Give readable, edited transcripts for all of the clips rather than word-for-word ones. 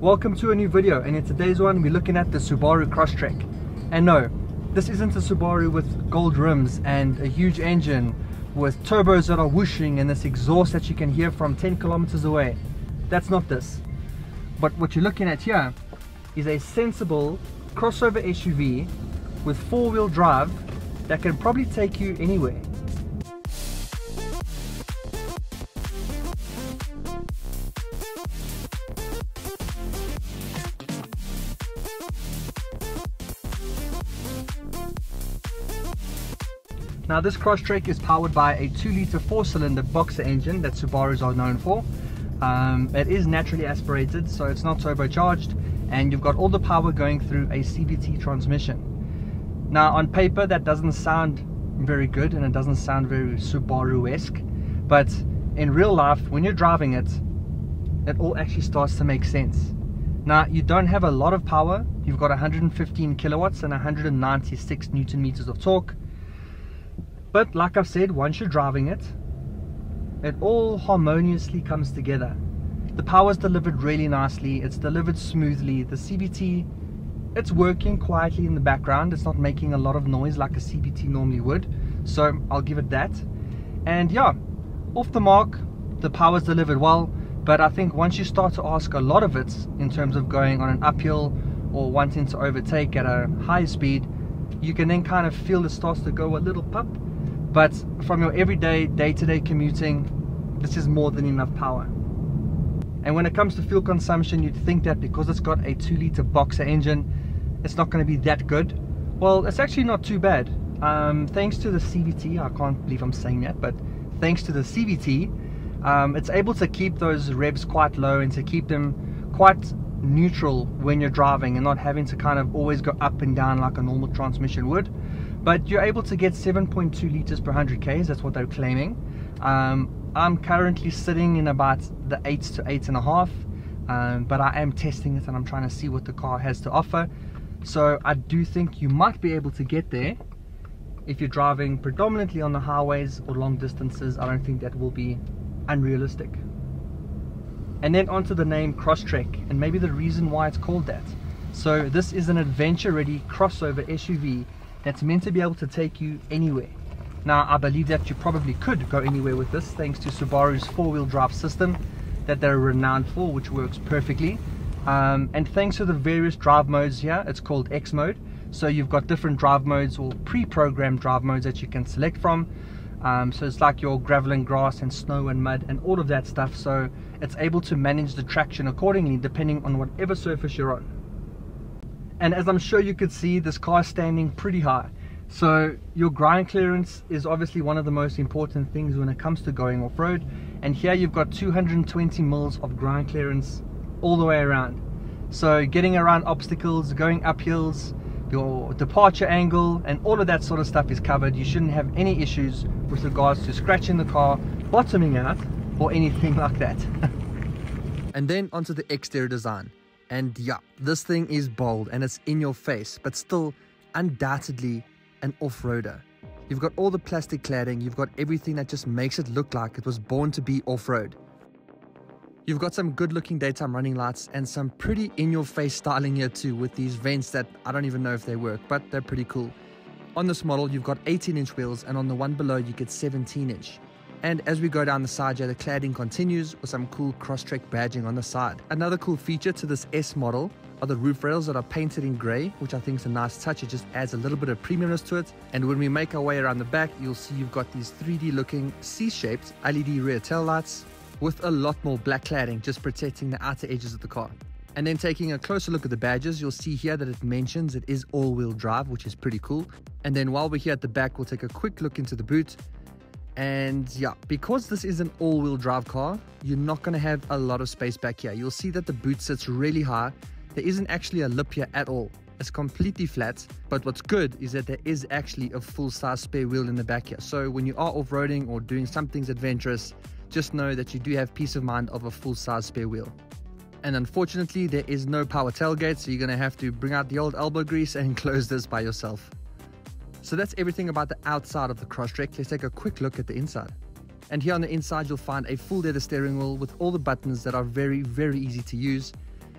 Welcome to a new video, and in today's one we're looking at the Subaru Crosstrek. And no, this isn't a Subaru with gold rims and a huge engine with turbos that are whooshing and this exhaust that you can hear from 10 kilometers away. That's not this. But what you're looking at here is a sensible crossover SUV with four-wheel drive that can probably take you anywhere. Now this Crosstrek is powered by a 2-litre 4-cylinder boxer engine that Subarus are known for. It is naturally aspirated, so it's not turbocharged, and you've got all the power going through a CVT transmission. Now on paper that doesn't sound very good and it doesn't sound very Subaru-esque, but in real life when you're driving it, it all actually starts to make sense. Now you don't have a lot of power, you've got 115 kilowatts and 196 newton meters of torque. But like I've said, once you're driving it, it all harmoniously comes together. The power's delivered really nicely, it's delivered smoothly. The CVT, it's working quietly in the background, it's not making a lot of noise like a CVT normally would, so I'll give it that. And yeah, off the mark, the power's delivered well, but I think once you start to ask a lot of it in terms of going on an uphill or wanting to overtake at a high speed, you can then kind of feel it starts to go a little pup. But from your everyday, day-to-day commuting, this is more than enough power. And when it comes to fuel consumption, you'd think that because it's got a 2-litre boxer engine, it's not going to be that good. Well, it's actually not too bad. Thanks to the CVT, I can't believe I'm saying that, but thanks to the CVT, it's able to keep those revs quite low and to keep them quite neutral when you're driving and not having to kind of always go up and down like a normal transmission would. But you're able to get 7.2 litres per 100 km, that's what they're claiming. I'm currently sitting in about the 8 to 8.5, but I am testing it and I'm trying to see what the car has to offer. So I do think you might be able to get there if you're driving predominantly on the highways or long distances. I don't think that will be unrealistic. And then onto the name Crosstrek and maybe the reason why it's called that. So this is an adventure-ready crossover SUV that's meant to be able to take you anywhere. Now I believe that you probably could go anywhere with this thanks to Subaru's four-wheel drive system that they're renowned for, which works perfectly. And thanks to the various drive modes here, it's called X-Mode. So you've got different drive modes or pre-programmed drive modes that you can select from. So it's like your gravel and grass and snow and mud and all of that stuff. So it's able to manage the traction accordingly depending on whatever surface you're on. And as I'm sure you could see, this car is standing pretty high. So your ground clearance is obviously one of the most important things when it comes to going off-road. And here you've got 220 mils of ground clearance all the way around. So getting around obstacles, going up hills, your departure angle and all of that sort of stuff is covered. You shouldn't have any issues with regards to scratching the car, bottoming out or anything like that. And then onto the exterior design. And yeah, this thing is bold and it's in your face, but still undoubtedly an off-roader. You've got all the plastic cladding, you've got everything that just makes it look like it was born to be off-road. You've got some good looking daytime running lights and some pretty in-your-face styling here too, with these vents that I don't even know if they work, but they're pretty cool. On this model you've got 18-inch wheels, and on the one below you get 17-inch. And as we go down the side here, the cladding continues with some cool Crosstrek badging on the side. Another cool feature to this S model are the roof rails that are painted in grey, which I think is a nice touch. It just adds a little bit of premiumness to it. And when we make our way around the back, you'll see you've got these 3D looking C-shaped LED rear taillights with a lot more black cladding just protecting the outer edges of the car. And then taking a closer look at the badges, you'll see here that it mentions it is all-wheel drive, which is pretty cool. And then while we're here at the back, we'll take a quick look into the boot. And yeah, because this is an all-wheel drive car, you're not going to have a lot of space back here. You'll see that the boot sits really high. There isn't actually a lip here at all. It's completely flat. But what's good is that there is actually a full-size spare wheel in the back here. So when you are off-roading or doing something adventurous, just know that you do have peace of mind of a full-size spare wheel. And unfortunately, there is no power tailgate, so you're going to have to bring out the old elbow grease and close this by yourself. So that's everything about the outside of the Crosstrek. Let's take a quick look at the inside. And here on the inside, you'll find a full leather steering wheel with all the buttons that are very, very easy to use.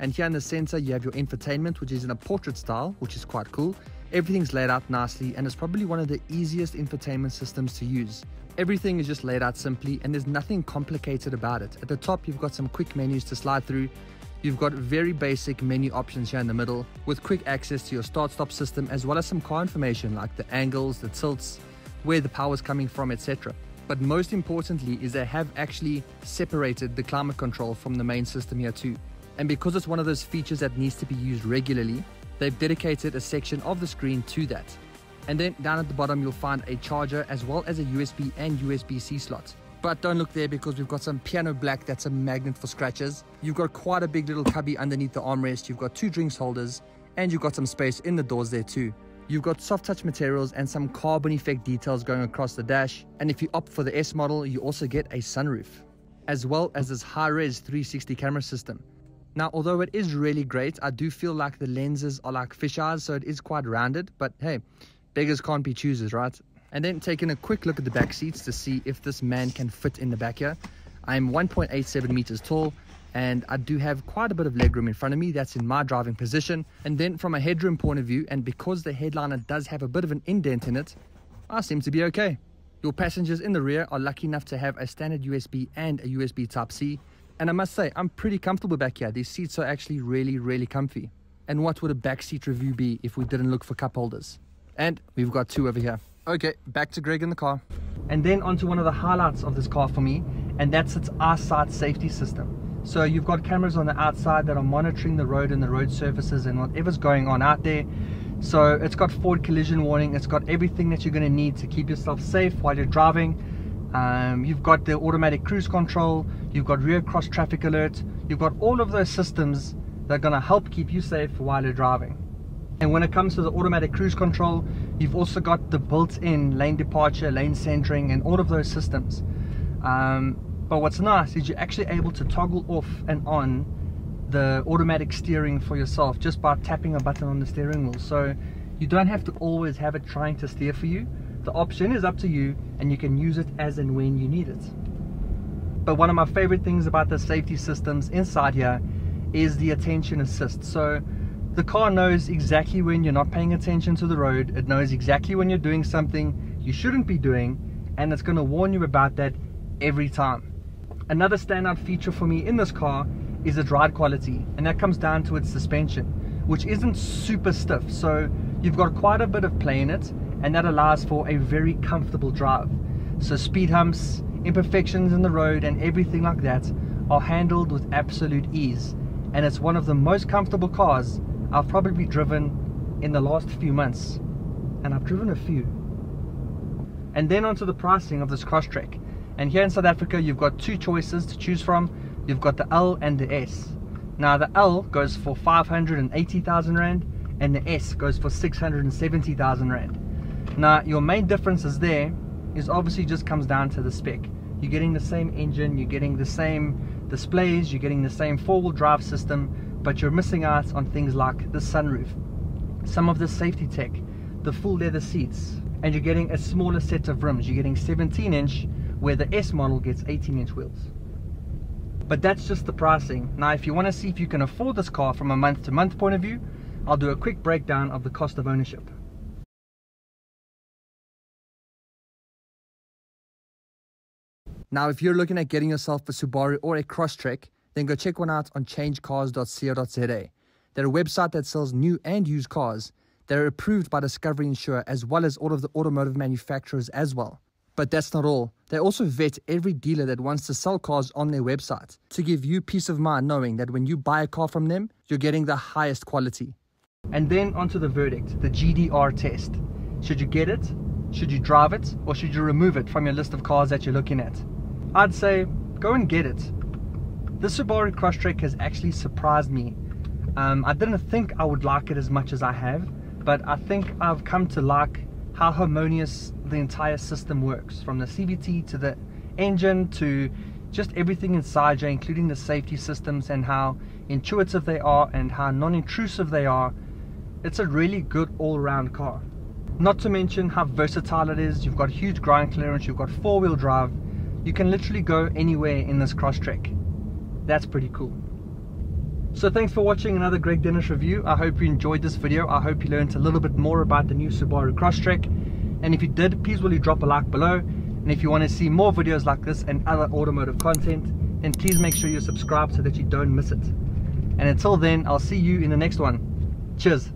And here in the center, you have your infotainment, which is in a portrait style, which is quite cool. Everything's laid out nicely, and it's probably one of the easiest infotainment systems to use. Everything is just laid out simply, and there's nothing complicated about it. At the top, you've got some quick menus to slide through. You've got very basic menu options here in the middle, with quick access to your start-stop system, as well as some car information like the angles, the tilts, where the power's coming from, etc. But most importantly is they have actually separated the climate control from the main system here too. And because it's one of those features that needs to be used regularly, they've dedicated a section of the screen to that. And then down at the bottom, you'll find a charger as well as a USB and USB-C slot. But don't look there, because we've got some piano black that's a magnet for scratches. You've got quite a big little cubby underneath the armrest. You've got two drinks holders, and you've got some space in the doors there too. You've got soft touch materials and some carbon effect details going across the dash. And if you opt for the S model, you also get a sunroof, as well as this high-res 360 camera system. Now, although it is really great, I do feel like the lenses are like fish eyes, so it is quite rounded, but hey, beggars can't be choosers, right? And then taking a quick look at the back seats to see if this man can fit in the back here. I'm 1.87 meters tall, and I do have quite a bit of legroom in front of me. That's in my driving position. And then from a headroom point of view, and because the headliner does have a bit of an indent in it, I seem to be okay. Your passengers in the rear are lucky enough to have a standard USB and a USB Type-C. And I must say, I'm pretty comfortable back here. These seats are actually really, really comfy. And what would a backseat review be if we didn't look for cup holders? And we've got two over here. Okay, back to Greg in the car. And then onto one of the highlights of this car for me, and that's its EyeSight safety system. So you've got cameras on the outside that are monitoring the road and the road surfaces and whatever's going on out there. So it's got forward collision warning. It's got everything that you're going to need to keep yourself safe while you're driving. You've got the automatic cruise control, you've got rear cross traffic alert, you've got all of those systems that are going to help keep you safe while you're driving. And when it comes to the automatic cruise control, you've also got the built-in lane departure, lane centering, and all of those systems. But what's nice is you're actually able to toggle off and on the automatic steering for yourself just by tapping a button on the steering wheel. So you don't have to always have it trying to steer for you. The option is up to you, and you can use it as and when you need it. But one of my favorite things about the safety systems inside here is the attention assist. So the car knows exactly when you're not paying attention to the road. It knows exactly when you're doing something you shouldn't be doing, and it's going to warn you about that every time. Another standout feature for me in this car is its ride quality, and that comes down to its suspension, which isn't super stiff. So you've got quite a bit of play in it, and that allows for a very comfortable drive. So speed humps, imperfections in the road, and everything like that are handled with absolute ease. And it's one of the most comfortable cars I've probably driven in the last few months. And I've driven a few. And then onto the pricing of this Crosstrek. And here in South Africa, you've got two choices to choose from. You've got the L and the S. Now the L goes for 580,000 Rand, and the S goes for 670,000 Rand. Now, your main differences there is obviously just comes down to the spec. You're getting the same engine, you're getting the same displays, you're getting the same four-wheel drive system, but you're missing out on things like the sunroof, some of the safety tech, the full leather seats, and you're getting a smaller set of rims. You're getting 17-inch, where the S model gets 18-inch wheels. But that's just the pricing. Now, if you want to see if you can afford this car from a month-to-month point of view, I'll do a quick breakdown of the cost of ownership. Now, if you're looking at getting yourself a Subaru or a Crosstrek, then go check one out on changecars.co.za. They're a website that sells new and used cars. They're approved by Discovery Insure, as well as all of the automotive manufacturers as well. But that's not all. They also vet every dealer that wants to sell cars on their website to give you peace of mind knowing that when you buy a car from them, you're getting the highest quality. And then onto the verdict, the GDR test. Should you get it? Should you drive it? Or should you remove it from your list of cars that you're looking at? I'd say go and get it. This Subaru Crosstrek has actually surprised me. I didn't think I would like it as much as I have, but I think I've come to like how harmonious the entire system works, from the CVT to the engine to just everything inside you, including the safety systems and how intuitive they are and how non-intrusive they are. It's a really good all-round car. Not to mention how versatile it is. You've got huge ground clearance, you've got four-wheel drive. You can literally go anywhere in this Crosstrek. That's pretty cool. So thanks for watching another Greg Dennis review. I hope you enjoyed this video. I hope you learned a little bit more about the new Subaru Crosstrek. And if you did, please will you drop a like below. And if you want to see more videos like this and other automotive content, then please make sure you subscribe so that you don't miss it. And until then, I'll see you in the next one. Cheers.